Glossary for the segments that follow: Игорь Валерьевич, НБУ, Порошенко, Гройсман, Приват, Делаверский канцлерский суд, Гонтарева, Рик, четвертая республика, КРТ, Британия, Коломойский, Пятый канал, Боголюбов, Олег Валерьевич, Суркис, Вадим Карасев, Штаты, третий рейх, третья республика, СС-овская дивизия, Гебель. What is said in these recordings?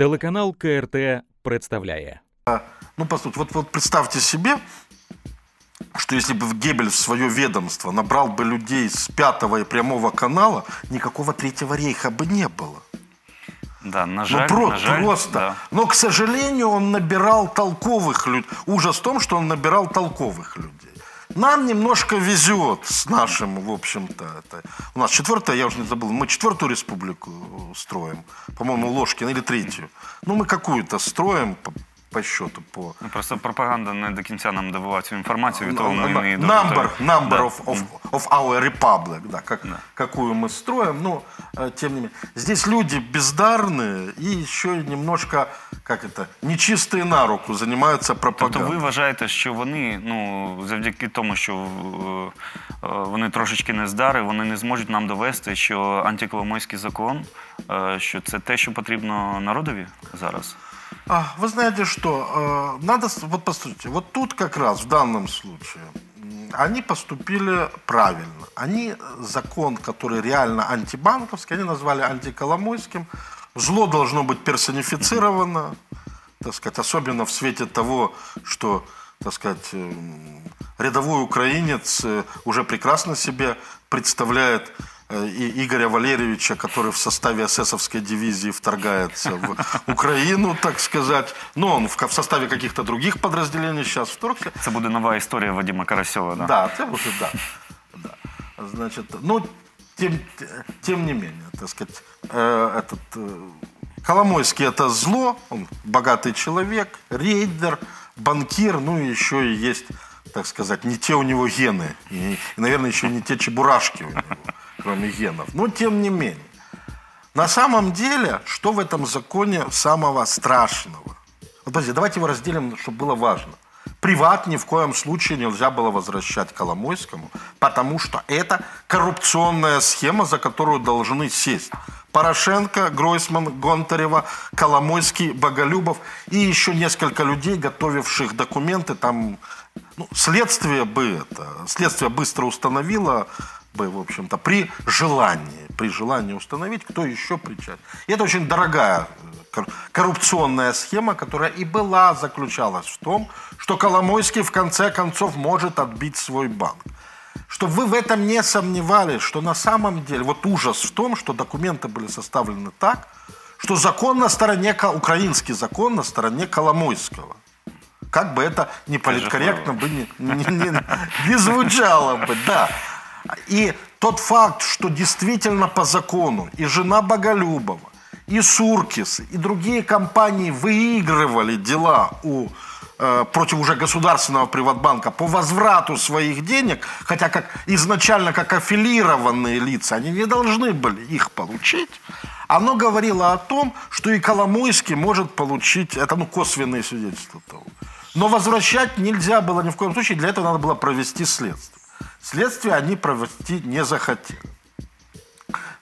Телеканал КРТ представляет. Ну, по сути, вот представьте себе, что если бы Гебель в свое ведомство набрал бы людей с пятого и прямого канала, никакого третьего рейха бы не было. Да, на жаль, просто. Да. Но, к сожалению, он набирал толковых людей. Ужас в том, что он набирал толковых людей. Нам немножко везет с нашим, в общем-то. У нас четвертая, я уже не забыл, мы четвертую республику строим. По-моему, Ложкин или третью. Ну, мы какую-то строим по счету. Ну, просто пропаганда не до конца нам добывает всю информацию. Number of our republic, да, какую мы строим. Но, тем не менее, здесь люди бездарные и еще немножко, как это, нечистые на руку занимаются пропагандой. Тобто ви вважаєте, що вони, ну, завдяки тому, що вони трошечки не здари, вони не зможуть нам довести, що антиколомойський закон, що це те, що потрібно народові зараз? Вы знаете что, надо, вот посмотрите, вот тут как раз в данном случае они поступили правильно. Они закон, который реально антибанковский, они назвали антиколомойским. Зло должно быть персонифицировано, так сказать, особенно в свете того, что, так сказать, рядовой украинец уже прекрасно себе представляет и Игоря Валерьевича, который в составе СС-овской дивизии вторгается в Украину, так сказать. Но он в составе каких-то других подразделений сейчас вторгся. Это будет новая история Вадима Карасева, да? Да, это будет, да. Значит, ну, тем не менее, так сказать, Коломойский — это зло, он богатый человек, рейдер, банкир, ну и еще и есть, так сказать, не те у него гены, и, наверное, еще не те чебурашки у него, кроме генов. Но тем не менее. На самом деле, что в этом законе самого страшного? Вот, подожди, давайте его разделим, чтобы было важно. Приват ни в коем случае нельзя было возвращать Коломойскому, потому что это коррупционная схема, за которую должны сесть Порошенко, Гройсман, Гонтарева, Коломойский, Боголюбов и еще несколько людей, готовивших документы. Там, ну, следствие быстро установило бы, в общем-то, при желании установить, кто еще причастен. И это очень дорогая коррупционная схема, которая и была, заключалась в том, что Коломойский в конце концов может отбить свой банк. Чтобы вы в этом не сомневались, что на самом деле, вот ужас в том, что документы были составлены так, что закон на стороне, украинский закон на стороне Коломойского. Как бы это не политкорректно бы не звучало бы, да. И тот факт, что действительно по закону и жена Боголюбова, и Суркис, и другие компании выигрывали дела против уже государственного Приватбанка по возврату своих денег, хотя изначально как аффилированные лица они не должны были их получить, оно говорило о том, что и Коломойский может получить, это, ну, косвенные свидетельства того. Но возвращать нельзя было ни в коем случае, для этого надо было провести следствие. Следствие они провести не захотели.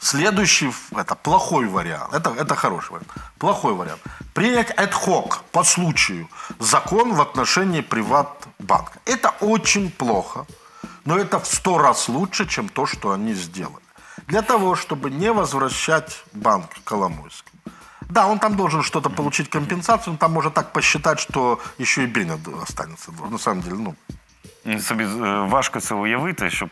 Следующий, это плохой вариант, это хороший вариант, плохой вариант. Принять ad-hoc по случаю закон в отношении Приватбанка. Это очень плохо, но это в 100 раз лучше, чем то, что они сделали. Для того, чтобы не возвращать банк Коломойскому. Да, он там должен что-то получить компенсацию, но там можно так посчитать, что еще и Беня останется. На самом деле, ну... Собі важко це уявити, щоб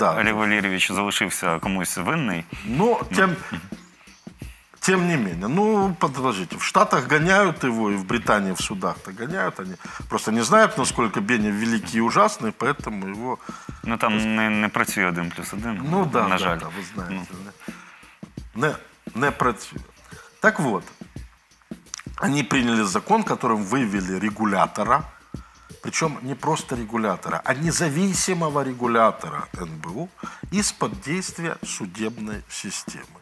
Олег Валерьевич залишився комусь винний. Ну, тем не менее. Ну, подождите, в Штатах гоняют его, и в Британии в судах-то гоняют. Они просто не знают, насколько Беня великий и ужасный, поэтому его... Ну, там не працює 1+1, ну, да, на жаль. Ну, да, вы знаете. Не працює. Так вот. Они приняли закон, которым вывели регулятора, причем не просто регулятора, а независимого регулятора НБУ из-под действия судебной системы.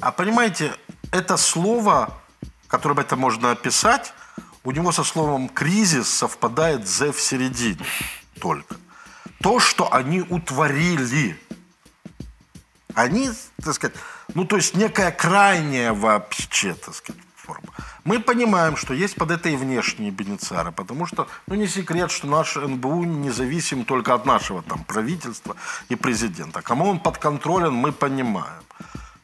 А понимаете, это слово, которым это можно описать, у него со словом «кризис» совпадает «з» в середине только. То, что они утворили. Они, так сказать, ну то есть некая крайняя вообще, так сказать, форма. Мы понимаем, что есть под это и внешние бенефициары, потому что, ну, не секрет, что наш НБУ независим только от нашего там правительства и президента. Кому он подконтролен, мы понимаем.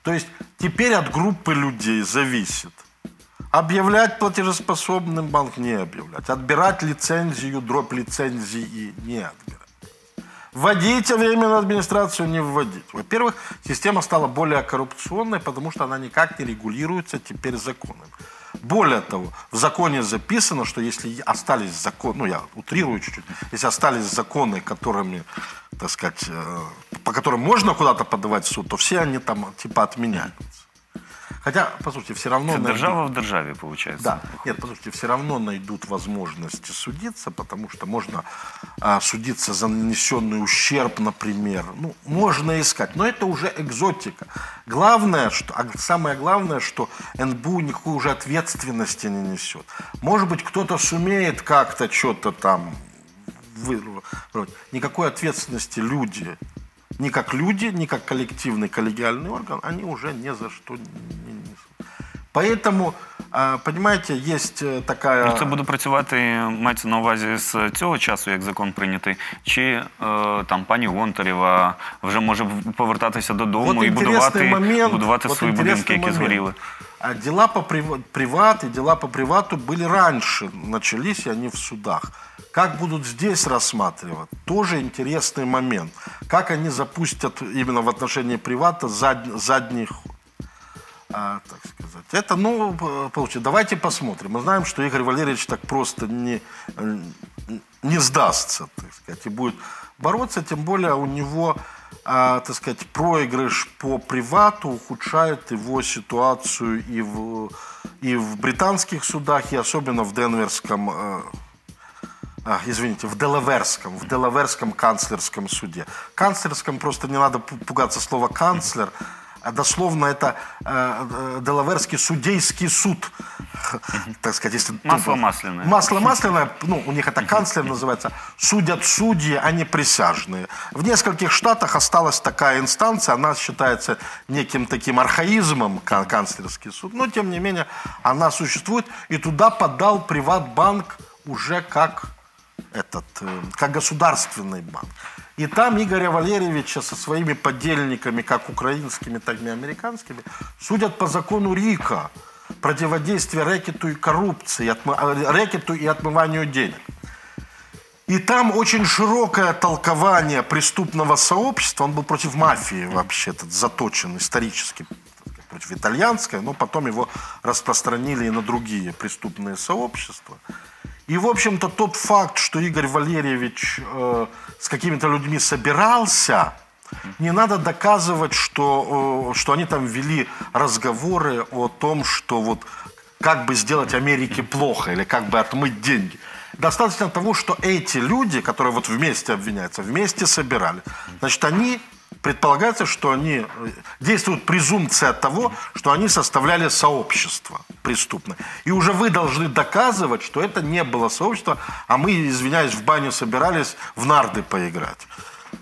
То есть теперь от группы людей зависит. Объявлять платежеспособным банк, не объявлять. Отбирать лицензию, дробь лицензии и не отбирать. Вводить временную администрацию, не вводить. Во-первых, система стала более коррупционной, потому что она никак не регулируется теперь законом. Более того, в законе записано, что если остались законы, ну я утрирую чуть-чуть, если остались законы, которыми, так сказать, по которым можно куда-то подавать в суд, то все они там типа отменяются. Хотя, послушайте, все равно... Держава в державе, получается. Да. Нет, послушайте, все равно найдут возможности судиться, потому что можно судиться за нанесенный ущерб, например. Ну, можно искать, но это уже экзотика. Главное, что, самое главное, что НБУ никакой уже ответственности не несет. Может быть, кто-то сумеет как-то что-то там вырвать. Никакой ответственности люди... Ни как люди, ни как коллективный коллегиальный орган, они уже ни за что не несут. Поэтому, понимаете, есть такая... Ну, це буде працювати, мається на увазі, з цього часу, як закон прийнятий, чи там пані Гонтарева вже може повертатися додому і будувати свої будинки, які згоріли. Діла по приват і діла по привату були раніше, почалися, вони в судах. Как будут здесь рассматривать, тоже интересный момент. Как они запустят именно в отношении привата задний ход, так сказать. Это, ну, получается. Давайте посмотрим. Мы знаем, что Игорь Валерьевич так просто не сдастся, так сказать, и будет бороться. Тем более у него, так сказать, проигрыш по привату ухудшает его ситуацию и в британских судах, и особенно в Денверском... Извините, в Делаверском канцлерском суде. Канцлерском просто не надо пугаться слова «канцлер», а дословно это Делаверский судейский суд, так сказать. Если масло масляное. Масло масляное, ну, у них это канцлер называется. Судят судьи, а не присяжные. В нескольких штатах осталась такая инстанция, она считается неким таким архаизмом, канцлерский суд, но, тем не менее, она существует, и туда подал Приватбанк уже как государственный банк. И там Игоря Валерьевича со своими подельниками, как украинскими, так и американскими, судят по закону Рика, противодействие рэкету и коррупции, рэкету и отмыванию денег. И там очень широкое толкование преступного сообщества, он был против мафии вообще, этот заточен исторически, против итальянской, но потом его распространили и на другие преступные сообщества. И, в общем-то, тот факт, что Игорь Валерьевич с какими-то людьми собирался, не надо доказывать, что они там вели разговоры о том, что вот как бы сделать Америке плохо или как бы отмыть деньги. Достаточно того, что эти люди, которые вот вместе обвиняются, вместе собирали, значит, они... Предполагается, что они действует презумпция того, что они составляли сообщество преступное. И уже вы должны доказывать, что это не было сообщество, а мы, извиняюсь, в баню собирались в нарды поиграть.